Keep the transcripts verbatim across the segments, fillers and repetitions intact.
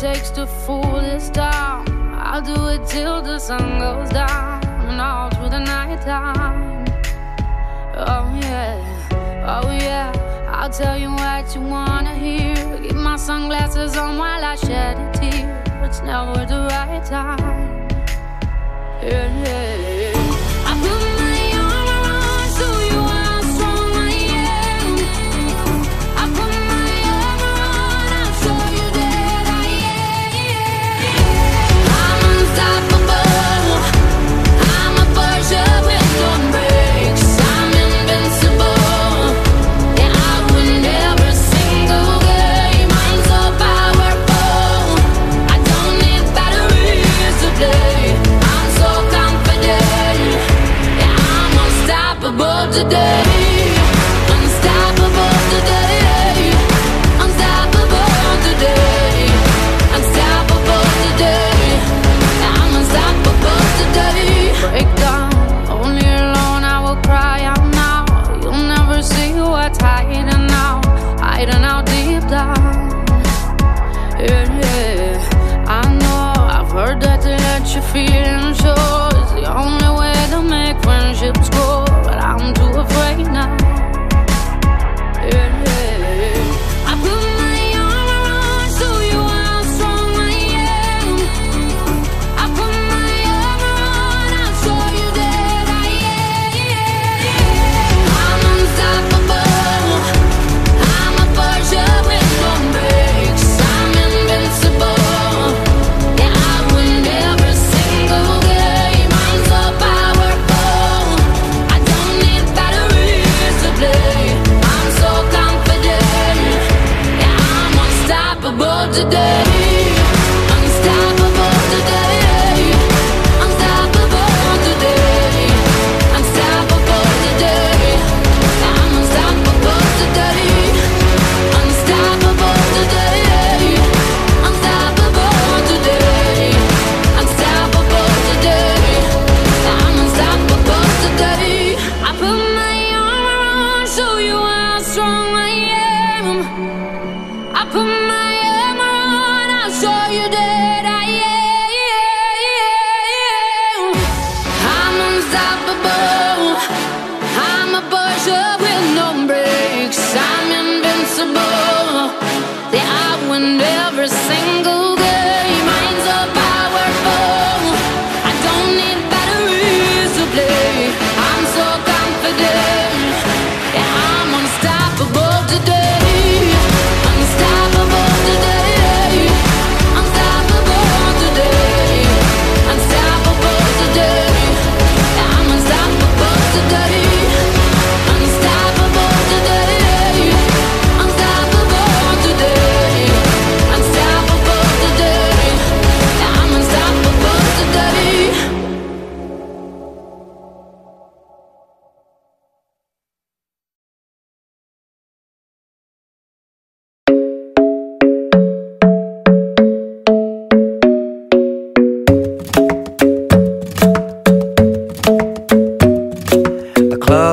takes to fool this town. I'll do it till the sun goes down and all through the night time. Oh yeah, oh yeah, I'll tell you what you wanna hear. Keep my sunglasses on while I shed a tear. It's never the right time. Yeah, yeah, yeah. Feeling sure it's the only way to make friendships grow, but I'm too afraid now. Yeah, yeah, yeah. I put my arm around, show you how strong I am. I put my arm around, I'll show you that I am. Yeah. I'm unstoppable. I'm a virgin with no breaks. I'm invincible. Today, unstoppable today, unstoppable today, unstoppable today, I'm unstoppable today, unstoppable today, unstoppable today, unstoppable today, I'm unstoppable today. I put my arm around, show you how strong I am. I put my show you that I am. I'm unstoppable. I'm a virgin with no breaks. I'm invincible. Yeah, I win every single game. Minds are powerful. I don't need batteries to play. I'm so confident. Yeah, I'm unstoppable today.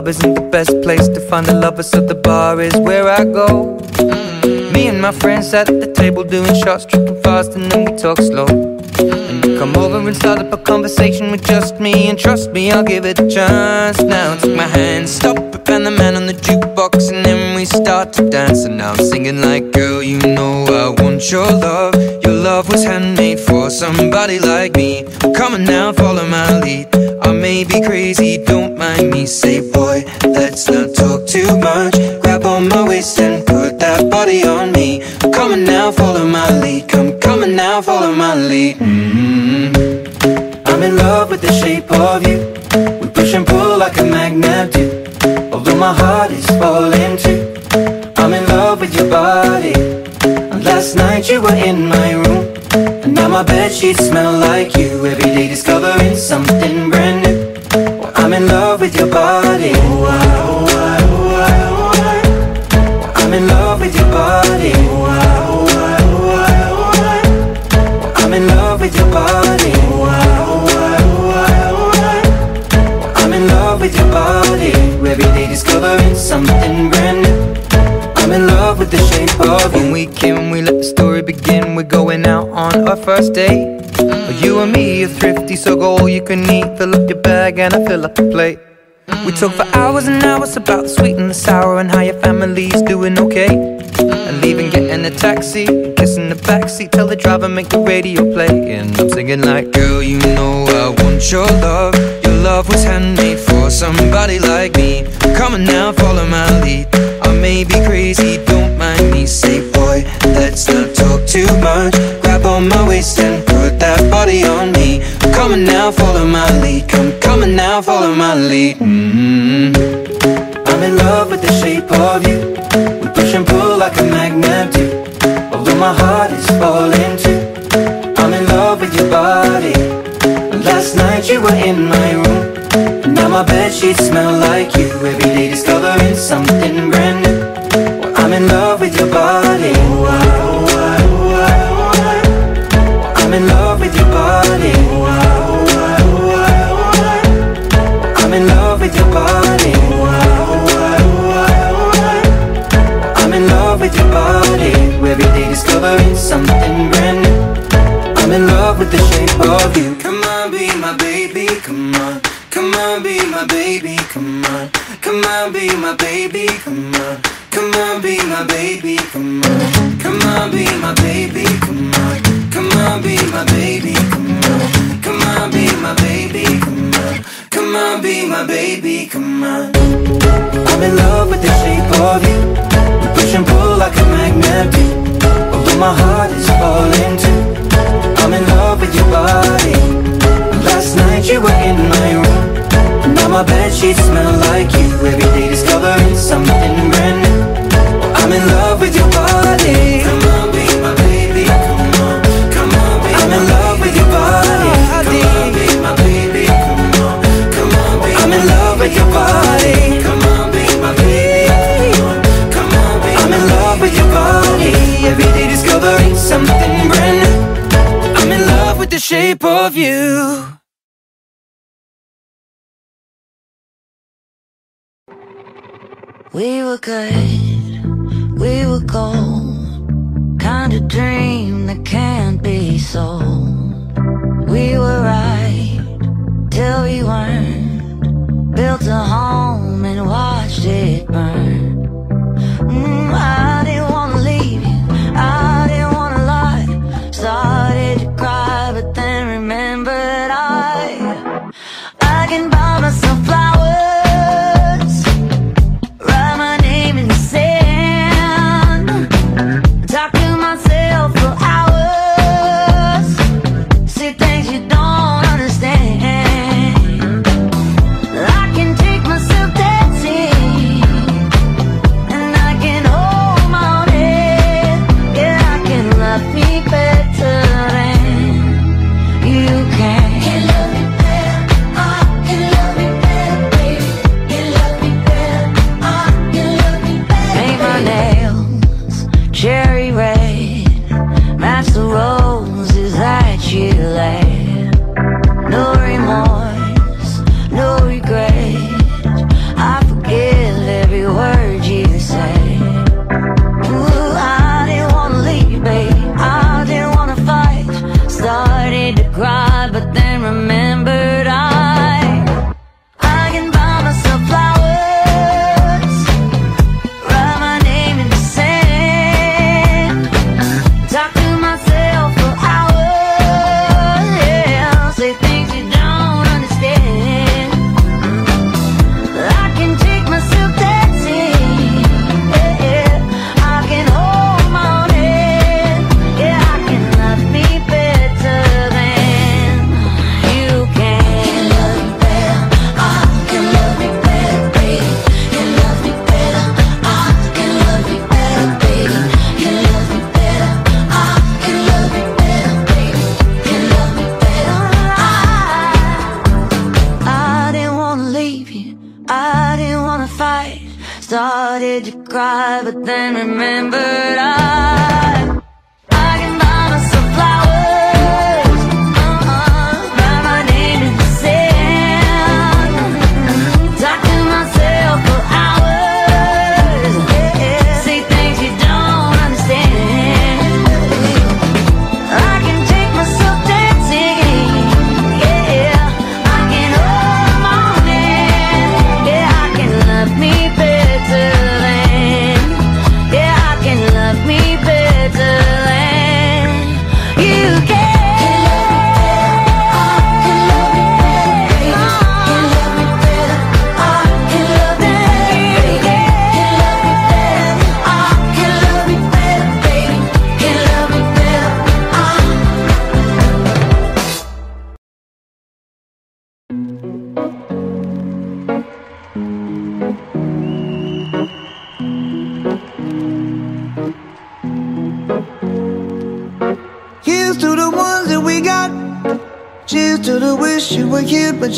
Isn't the best place to find a lover, so the bar is where I go. Mm-hmm. Me and my friends at the table doing shots, tripping fast, and then we talk slow. Mm-hmm. And you come over and start up a conversation with just me, and trust me, I'll give it a chance. Now take my hand, stop it, and the man on the jukebox, and then we start to dance. And now I'm singing like, girl, you know I want your love. Your love was handmade for somebody like me. Come on now, follow my lead. I may be crazy, don't mind me. Say, boy, let's not talk too much. Grab on my waist and put that body on me. I'm coming now, follow my lead. Come, coming now, follow my lead. Mm-hmm. I'm in love with the shape of you. We push and pull like a magnet do. Although my heart is falling too, I'm in love with your body. And last night you were in my room, and now my bedsheets smell like you. Every day discovering something brand new. Well, I'm in love with your body. Oh, I, oh, I, oh, I, oh, I. Well, I'm in love with your body. Oh, I, oh, I, oh, I, oh, I. Well, I'm in love with your body. Oh, I, oh, I, oh, I, oh, I. Well, I'm in love with your body. Every day discovering something brand new. I'm in love with the shape of you. One weekend we let the story begin. thinking we're going out on our first date. Mm. You and me are thrifty, so go all you can eat. Fill up your bag and I fill up the plate. Mm. We talk for hours and hours about the sweet and the sour and how your family's doing okay. Mm. And leaving, getting a taxi, kissing the backseat, tell the driver make the radio play. And I'm singing like, girl, you know I want your love. Your love was handmade for somebody like me. Come on now, follow my lead. I may be crazy, don't mind me. Say, boy, let's not talk too much. Grab on my waist and put that body on me. I'm coming now, follow my lead. Come coming now, follow my lead. Mm-hmm. I'm in love with the shape of you. We push and pull like a magnet do. Although my heart is falling too. I'm in love with your body. Last night you were in my room. Now my bedsheets smell like you. Every day discovering something brand new. Well, I'm in love with your body. I'm in love with your body. I'm in love with your body. I'm in love with your body. Every day discovering something brand new. I'm in love with the shape of you. Come on, be my baby, come on. Come on, be my baby, come on. Come on, be my baby, come on. Come on, be my baby, come on. Come on, be my baby, come on. Come on, be my baby, come on. Come on, be my baby, come on. Come on, be my baby, come on. I'm in love with the shape of you. We push and pull like a magnet do. Although my heart is falling too. I'm in love with your body. Last night you were in my room. Now my bedsheets smell like you. Every day discovering something brand new. I'm in love with your body. Come on, be my baby. Come on, come on, be I'm in love with your body. Come on, be my baby. Come on, come on, be I'm in love with your body. Come on, be my baby. Come on, come on, be I'm in love with your body. Every day discovering something brand new. I'm in love with the shape of you. We were good, we were gold. Kind of dream that can't be sold. We were right, till we weren't. Built a home and watched it burn. Mm, I didn't wanna leave you, I didn't wanna lie. Started to cry, but then remembered I I can buy myself flowers. Cheers to the wish you were here, but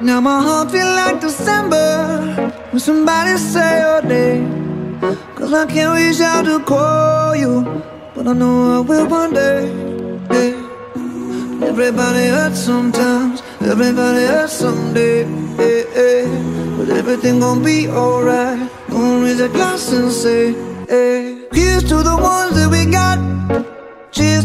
Now my heart feels like December when somebody say your name. Cause I can't reach out to call you, but I know I will one day, hey. Everybody hurts sometimes, everybody hurts someday, hey, hey. But everything gon' be alright. Gonna raise a glass and say, hey. Here's to the ones that we got. Cheers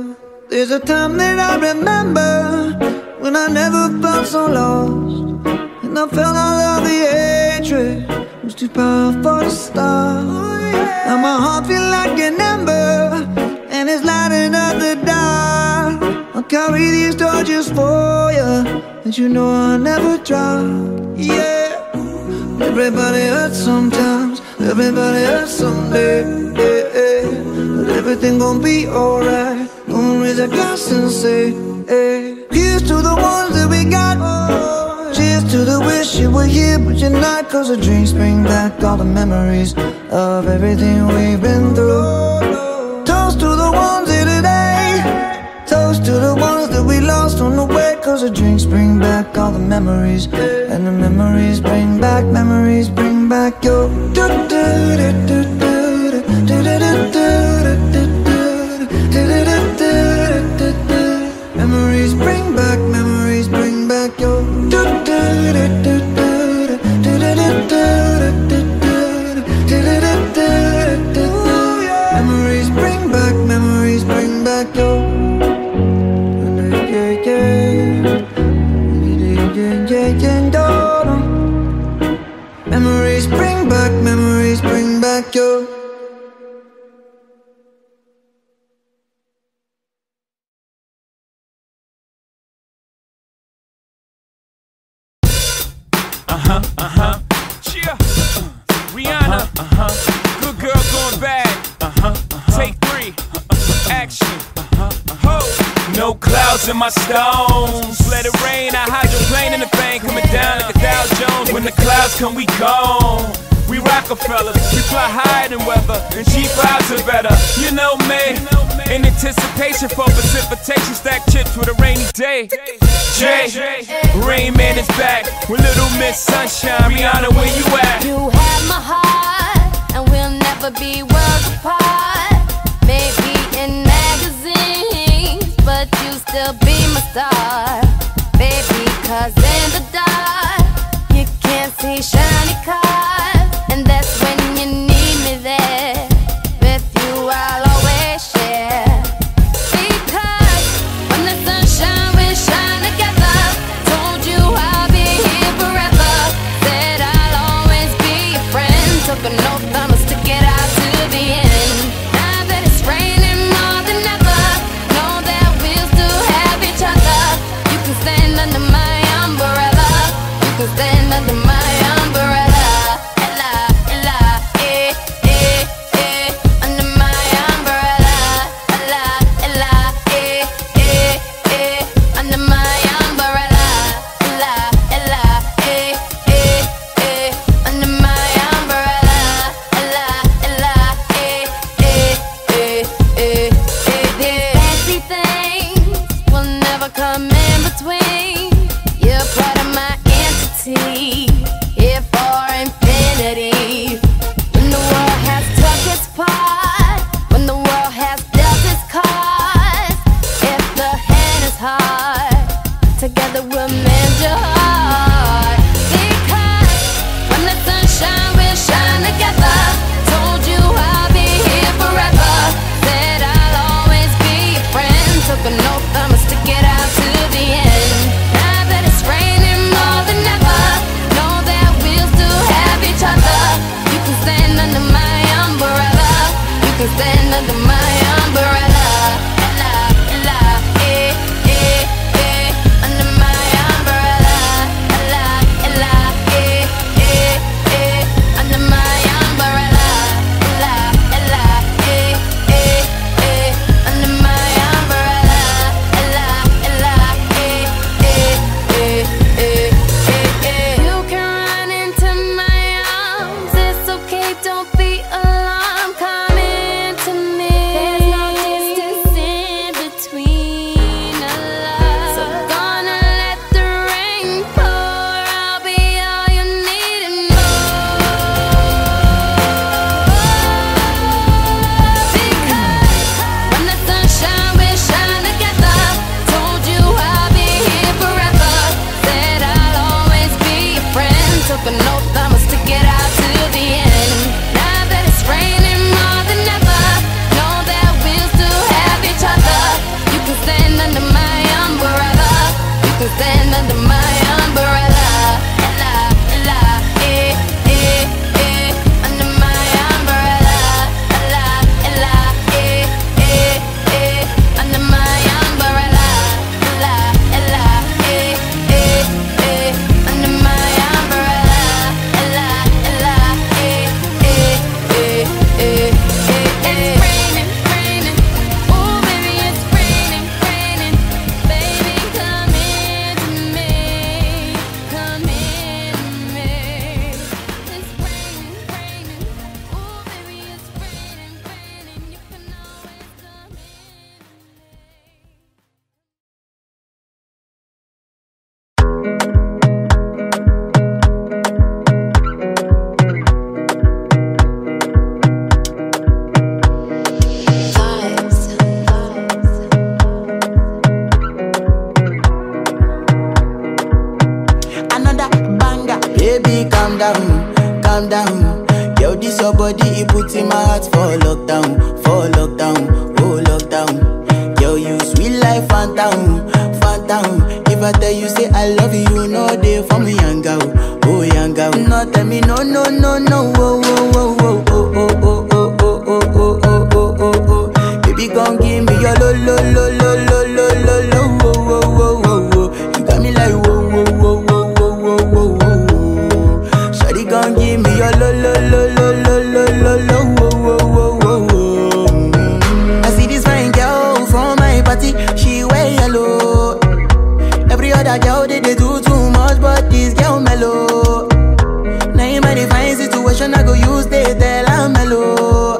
There's a time that I remember when I never felt so lost, and I felt all of the hatred, it was too powerful to stop. Now my heart feels like an ember, and it's lighting up the dark. I'll carry these torches for ya, and you know I'll never drop. Yeah. Everybody hurts sometimes, everybody hurts someday, yeah, yeah. But everything gon' be alright. Gonna raise a glass and say, hey. Here's to the ones that we got, oh. Cheers to the wish you were here, but you're not. Cause the drinks bring back all the memories of everything we've been through. Toast to the ones here today. Toast to the ones that we lost on the way. Cause the drinks bring back all the memories, and the memories bring back, memories bring back your. Memories bring back, memories bring back your. Memories bring back, memories bring back your. Memories bring back, memories bring back your. Uh-huh, uh-huh, yeah. Rihanna, uh-huh, uh-huh. Good girl going bad, uh-huh, uh-huh. Take three, uh-huh. Action, uh-huh, uh-huh. Ho. No clouds in my stones, let it rain, I hydroplane in the bank, coming down like a Dow Jones. When the clouds come we gone, we Rockefellers, we fly higher than weather, and cheap vibes are better, you know me. In anticipation for precipitation, stack chips with a rainy day. Jay, Rain Man is back with Little Miss Sunshine. Rihanna, where you at? You have my heart, and we'll never be worlds apart. Maybe in magazines, but you still be my star. Baby, cause in the dark, you can't see shiny cars, and that's when you need me there. With you, I'll always share. Under my umbrella. another banger. Baby, calm down, calm down. Girl, this your body, it puts in my heart for lockdown, for lockdown, oh lockdown. Girl, you sweet life, phantom, phantom. If I tell you, say I love you, no day for me, young girl, oh young girl. No, tell me, no, no, no, no, oh, oh, oh, oh, oh, oh, oh, oh, oh, oh, oh, oh, oh, oh, oh. Baby, come give me your lo, lo, lo, lo, lo, lo, lo, lo. Girl, they, they do too much, but this girl mellow. Now in my divine situation, I go use they tell I'm mellow.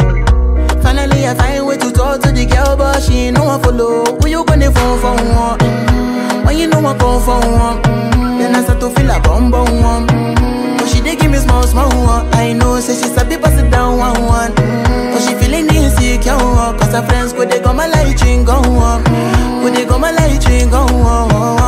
Finally, I find way to talk to the girl, but she no one follow. Who you gonna phone for one? Mm-hmm. When you know I come for one, mm-hmm. Then I start to feel a bum bum one. Mm-hmm. But she they give me small small one. I know, say so she's a bit sit down one one. Mm-hmm. But she feeling insecure, cause her friends could they go my light drink go on, mm-hmm. Could they go my light drink go on.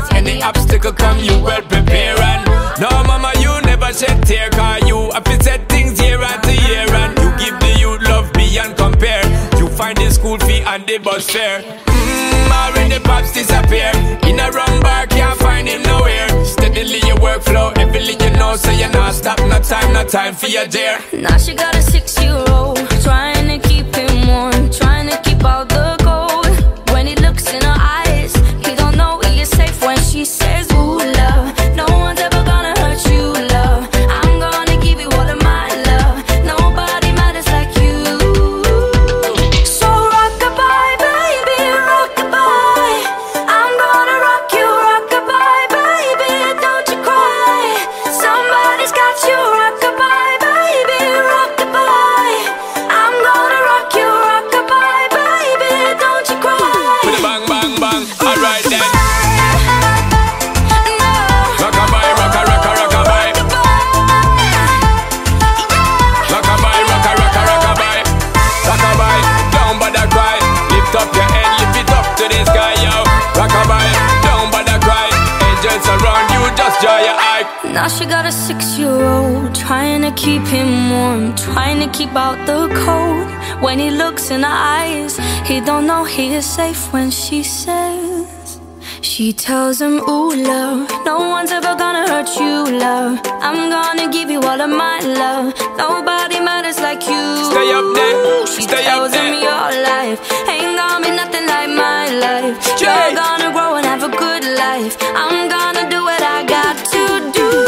cause any obstacle come, you well prepare. And no mama, you never shed tear, cause you have to set things year after year. And you give the youth love beyond compare. You find the school fee and the bus fare. Mmm, already pops disappear. In a wrong bar, can't find him nowhere. Steadily your workflow, everything you know, so you're not stop, no time, no time for your dear. Now she got a six-year-old, trying to keep him warm, trying to keep all the gold. When he looks in her eyes, he don't know he is safe when she says, ooh, love, no one's ever gonna hurt you, love. I'm gonna give you all of my love. Nobody matters like you. So rock-a-bye, baby, rock-a-bye. I'm gonna rock you, rock-a-bye, baby, don't you cry. Somebody's got you, rock-a-bye, baby, rock-a-bye. I'm gonna rock you, rock-a-bye, baby, don't you cry. Put a bang, bang, bang, alright then. Now she got a six-year-old, trying to keep him warm, trying to keep out the cold. When he looks in her eyes, he don't know he is safe when she says, she tells him, ooh, love, no one's ever gonna hurt you, love. I'm gonna give you all of my love. Nobody matters like you. Stay up there. She Stay tells up there. him your life ain't gonna be nothing like my life. Jay. You're gonna grow and have a good life. I'm gonna do what I got to do.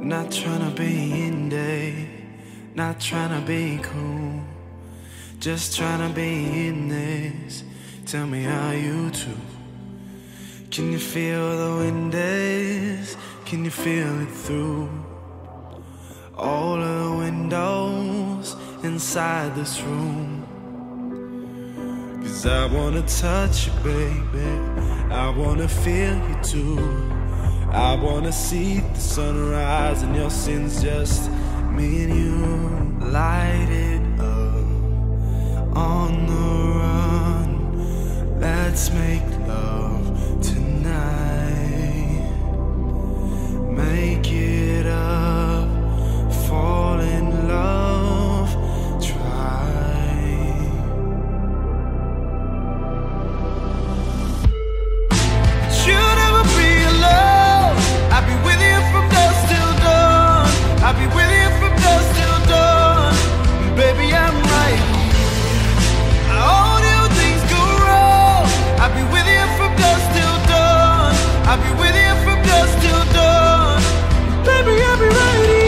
Not tryna be in there, not tryna be cool, just tryna be in this. Tell me how you do. Can you feel the wind is? Can you feel it through all of the windows inside this room? Cause I wanna touch you, baby, I wanna feel you too. I wanna see the sunrise and your sins, just me and you. Light it up, on the run. Let's make love tonight. Make it up, fall in love, try. Should never be alone. I'll be with you from dusk till dawn. I'll be with you from dusk till dawn. Baby, I'm right here. All new things go wrong. I'll be with you from dusk till dawn. I'll be with you from dusk till dawn. Baby, I'll be right here.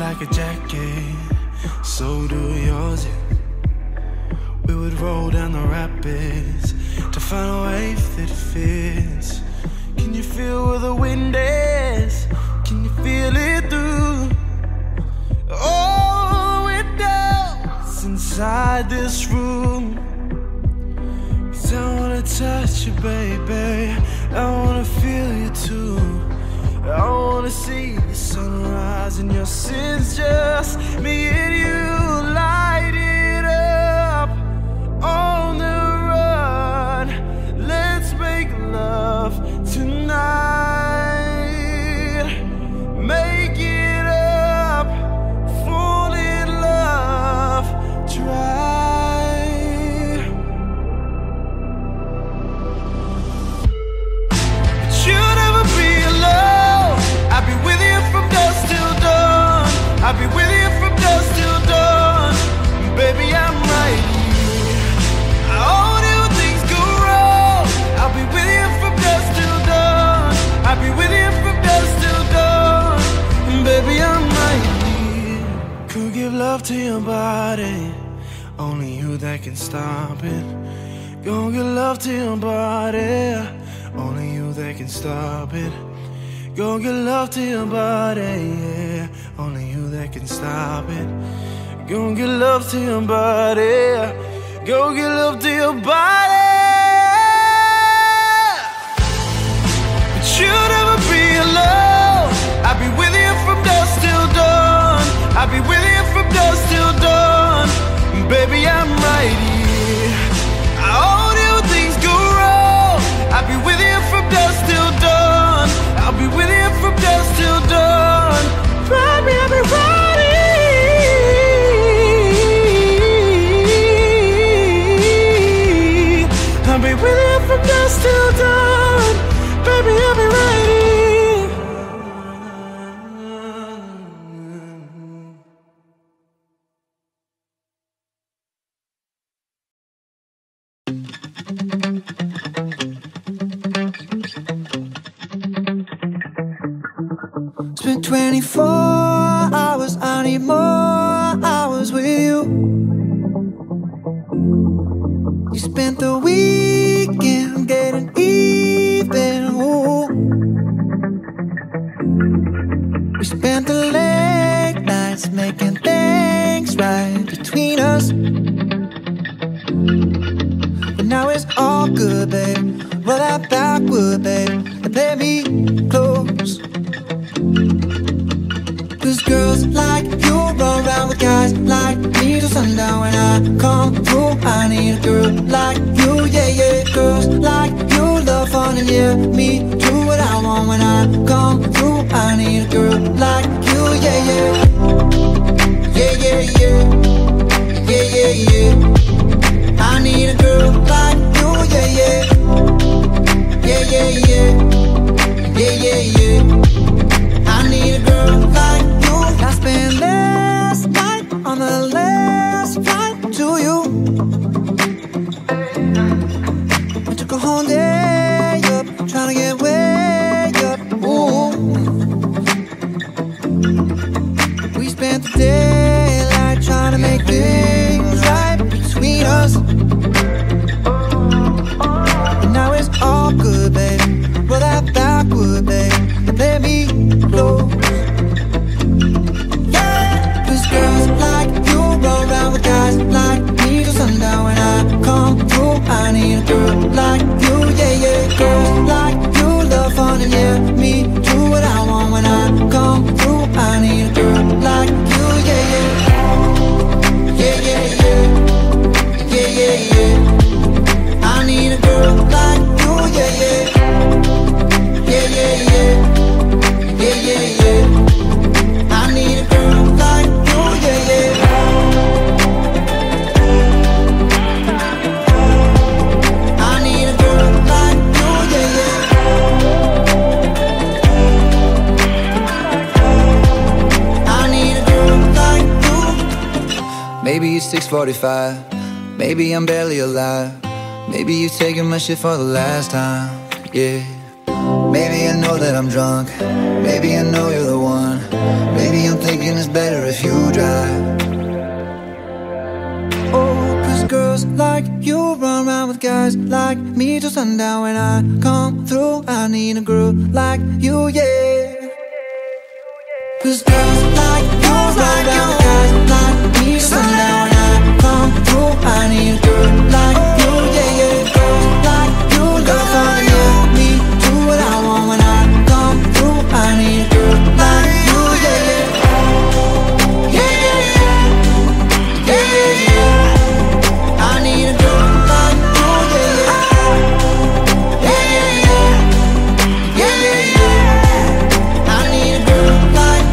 Like a jacket, so do yours, yeah. We would roll down the rapids to find a wave that fits. Can you feel where the wind is? Can you feel it through all the windows inside this room? Cause I wanna touch you, baby, I wanna feel you too. I wanna see the sunrise and your sins, just me and you. Light it up, on the run. Let's make love tonight. Make it love to your body, only you that can stop it. Gonna give love to your body, only you that can stop it. Gonna give love to your body, yeah, only you that can stop it. Gonna give love to your body, yeah. Go give love to your body. But you'll never be alone. I'll be with you from dusk till dawn. I'll be with you from dusk till dawn. Baby, I'm right here. I own you when things go wrong. I'll be with you from dusk till dawn. I'll be with you from dusk till dawn. Baby, I'll be right here. I'll be with you from dusk till dawn. Baby, I'll be right here. twenty-four hours, I need more hours with you. You spent the weekend getting even, ooh. We spent the late nights making things right between us. But now it's all good, babe. Roll that backward, babe, and play me close. Cause girls like you run around with guys like me till sundown. When I come through, I need a girl like you, yeah, yeah. Girls like you love fun and yeah, me do what I want. When I come through, I need a girl like you, yeah, yeah. Yeah, yeah, yeah. Yeah, yeah, yeah. I need a girl like you, yeah, yeah. Yeah, yeah, yeah. Yeah, yeah, yeah. I need a girl like you. I spent last night on the last flight to you. I took a whole day up, trying to get way up, ooh. We spent the daylight trying to make things right between us. And now it's all good, baby. Roll that backward, baby, and play me low. Like me till sundown. When I come through, I need a girl like you, yeah, yeah. Girls like you love fun and yeah, me do what I want. When I come through, I need a girl like you, yeah, yeah. Yeah, yeah, yeah. Yeah, yeah, yeah. I need a girl like you, yeah, yeah. Yeah, yeah, yeah. Yeah, yeah, yeah. I need a girl like you, yeah, yeah. Maybe it's six forty-five, maybe I'm barely alive. Maybe you're taking my shit for the last time, yeah. Maybe I know that I'm drunk, maybe I know you're the one. Maybe I'm thinking it's better if you drive. Oh, cause girls like you run around with guys like me till sundown. When I come through, I need a girl like you, yeah. Cause girls like you run around with guys like me till sundown. When I come through, I need a girl like you, yeah, yeah. Girls like you love fun, yeah, me do what I want. When I come through, I need a girl like you, yeah, yeah. Yeah, yeah, yeah. Yeah, yeah, yeah. I need a girl like you, yeah, yeah. Yeah, yeah, yeah. Yeah, yeah, yeah. I need a girl like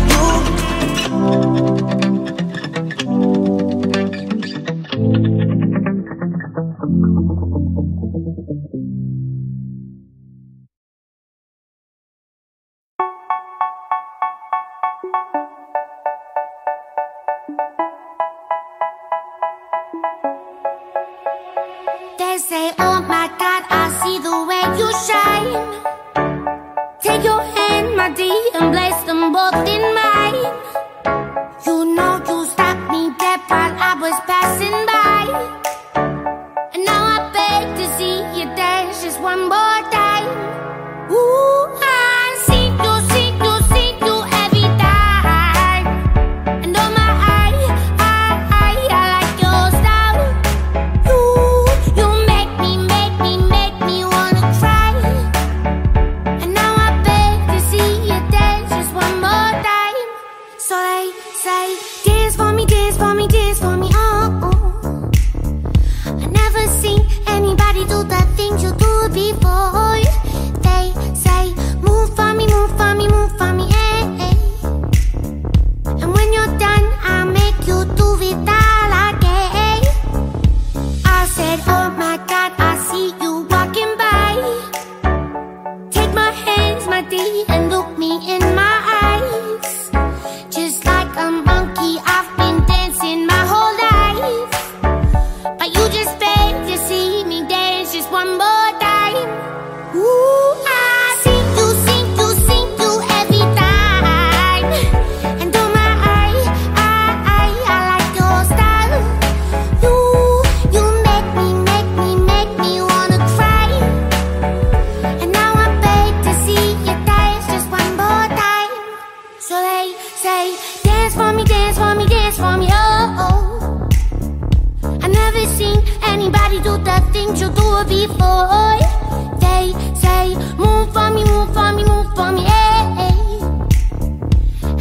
and place them both in mine. You know you stopped me. So they say, dance for me, dance for me, dance for me, oh, oh. I never seen anybody do the things you do before. They say, move for me, move for me, move for me, hey, hey. And when you're done, I'll make you do it all again. I said, oh my God, I see you walking by. Take my hands, my D, and look me in my eyes. Just like a monkey, I've been dancing my whole life, but you just begged to see me dance just one more time. Ooh, I see you, see you, see you every time. And oh my, I, I, I, I like your style. You, you make me, make me, make me wanna cry. And now I beg to see you dance just one more time. So they say, dance for me, dance for me, dance for me, oh, oh. I never seen anybody do the things you do before. They say, move for me, move for me, move for me, hey, hey.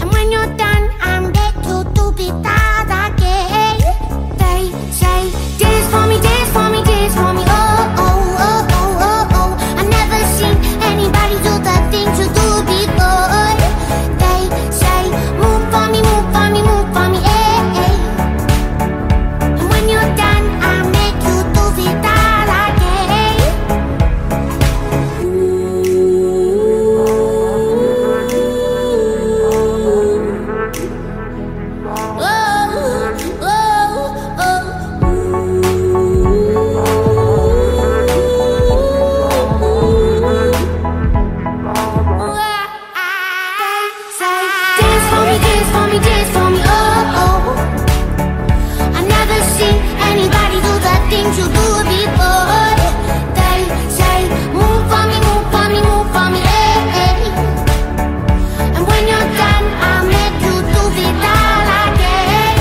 And when you're done, I'm back to do it all again. They say, dance for me, dance for me, dance for me, oh, oh, oh, oh, oh, oh. I never seen anybody do the things you do before. They say, move for me, move for me, move for me, hey, hey. And when you're done, I'll make you do it all again. Oh, oh, oh. Say, dance for me, dance for me, dance for me, oh, oh. I never seen anybody do the things you do before. They say, move for me, move for me, move for me, hey, hey. And when you're done, I'll make you do it all again.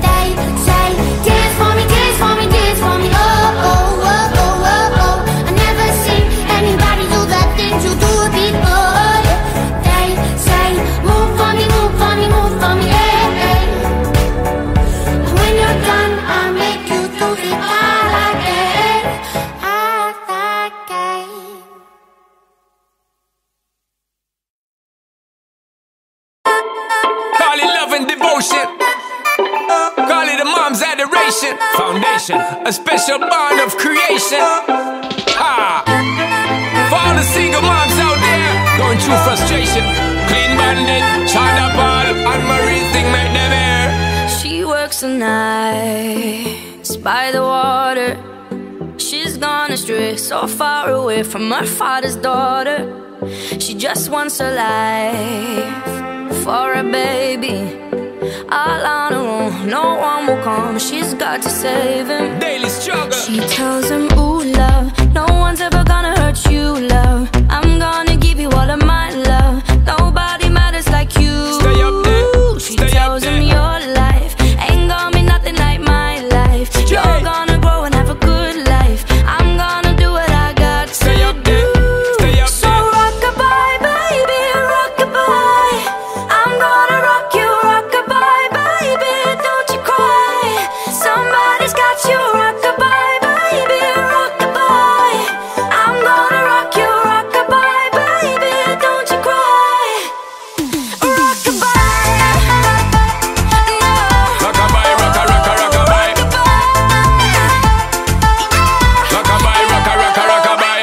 They say, dance for me, dance for me, dance for me, oh, oh, oh, oh, oh, oh. I never seen anybody do the things you do before. They say, move for me, move for me, move for me, hey, hey. And when you're done, I'll make you do it all again, all again. Call it love and devotion. Call it a mom's adoration. Foundation, a special bond of creation. Ha! For all the single moms out there going through frustration, Clean Bandit, China Paul, and Marie thing made them air. She works the nights by the water. She's gone astray, so far away from her father's daughter. She just wants her life for a baby. All on her own, no one will come. She's got to save him. Daily struggle. She tells him, ooh, love, no one's ever gonna hurt you, love. I'm gonna give you all of my love. Nobody matters like you. Stay up there. She Stay up tells there. him, your life ain't gonna be nothing like my life. You're gonna grow and have a good life. I'm gonna do what I got Stay to up there. do. Stay up So there. rock-a-bye, baby, rock-a-bye. I'm gonna rock you, rock-a-bye, baby, don't you cry. Somebody's got you, rock-a-bye, baby, rock-a-bye. I'm gonna rock you, rock-a-bye, baby, don't you cry. Rock-a-bye, no. Rock-a-bye, rock-a, rock-a, rock-a-bye. Rock-a-bye, rock-a, rock-a, rock-a-bye.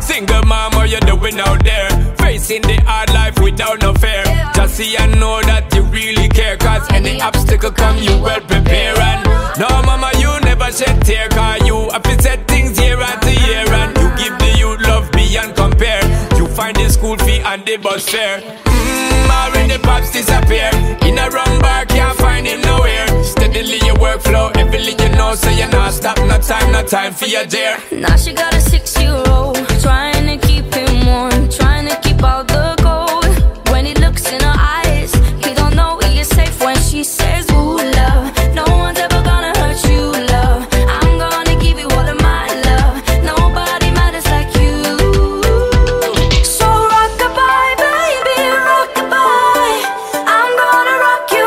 Single mom, what you doing out there? Facing the hard life without no fear. Just see and know that you really care, cause any obstacle come, you well prepare. And no mama, you never shed tear, cause you have to set things year after year. And you give the youth love beyond compare. You find the school fee and the bus fare. Mmm, already pops disappear. In a wrong bar, can't find him nowhere. Steadily your workflow, everything you know, so you're not stop. No time, no time for your dear. Now she got a six-year-old, trying to keep him warm, trying to keep all the gold. When he looks in her eyes, he don't know he is safe when she says, ooh, love, no one's ever gonna hurt you, love. I'm gonna give you all of my love. Nobody matters like you. So rock-a-bye, baby, rock-a-bye. I'm gonna rock you,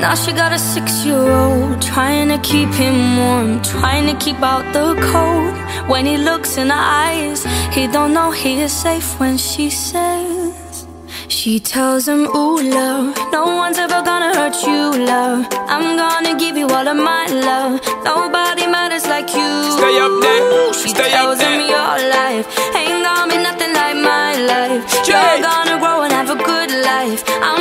Now she got a six-year-old, trying to keep him warm, trying to keep out the cold. When he looks in her eyes, he don't know he is safe when she says. She tells him, ooh, love, no one's ever gonna hurt you, love. I'm gonna give you all of my love. Nobody matters like you. Stay up there. She Stay tells up there. him your life ain't gonna be nothing like my life. Jay. You're gonna grow and have a good life. I'm